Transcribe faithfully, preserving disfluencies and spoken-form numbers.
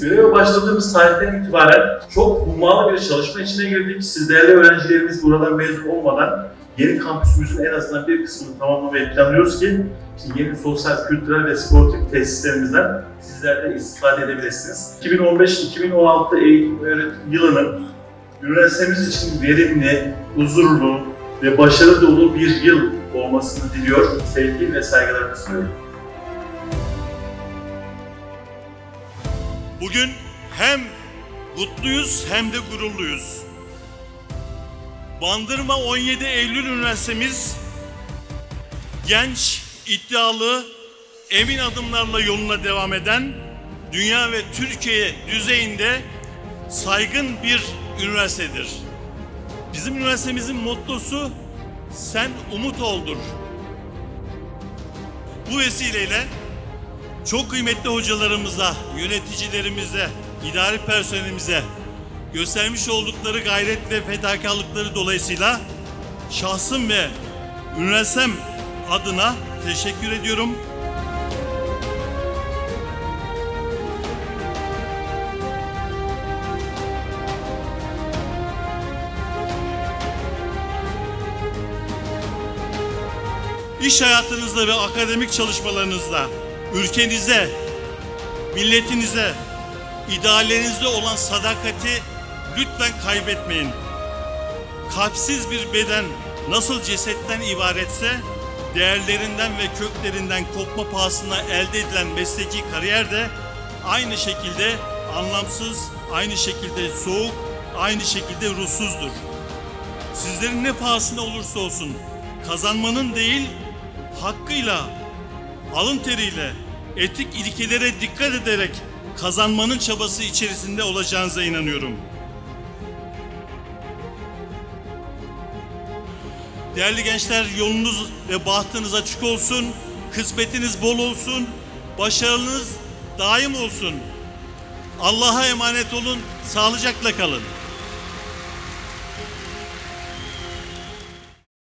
Göreve başladığımız tarihten itibaren çok hummalı bir çalışma içine girdik. Siz değerli öğrencilerimiz buradan mezun olmadan yeni kampüsümüzün en azından bir kısmını tamamlamayı planlıyoruz ki işte yeni sosyal, kültürel ve sportif tesislerimizden sizler de istifade edebilirsiniz. iki bin on beş iki bin on altı eğitim öğretim yılının üniversitemiz için verimli, huzurlu ve başarılı dolu bir yıl olmasını diliyor. Sevgi ve saygılarımı sunuyorum. Bugün hem mutluyuz hem de gururluyuz. Bandırma on yedi Eylül Üniversitemiz genç, iddialı, emin adımlarla yoluna devam eden dünya ve Türkiye düzeyinde saygın bir üniversitedir. Bizim üniversitemizin mottosu "Sen umut oldur". Bu vesileyle çok kıymetli hocalarımıza, yöneticilerimize, idari personelimize göstermiş oldukları gayret ve fedakarlıkları dolayısıyla şahsım ve üniversitem adına teşekkür ediyorum. İş hayatınızda ve akademik çalışmalarınızda ülkenize, milletinize, ideallerinizde olan sadakati lütfen kaybetmeyin. Kalpsiz bir beden nasıl cesetten ibaretse, değerlerinden ve köklerinden kopma pahasına elde edilen mesleki kariyer de aynı şekilde anlamsız, aynı şekilde soğuk, aynı şekilde ruhsuzdur. Sizlerin ne pahasına olursa olsun, kazanmanın değil, hakkıyla, alın teriyle, etik ilkelere dikkat ederek kazanmanın çabası içerisinde olacağınıza inanıyorum. Değerli gençler, yolunuz ve bahtınız açık olsun, kısmetiniz bol olsun, başarınız daim olsun. Allah'a emanet olun, sağlıcakla kalın.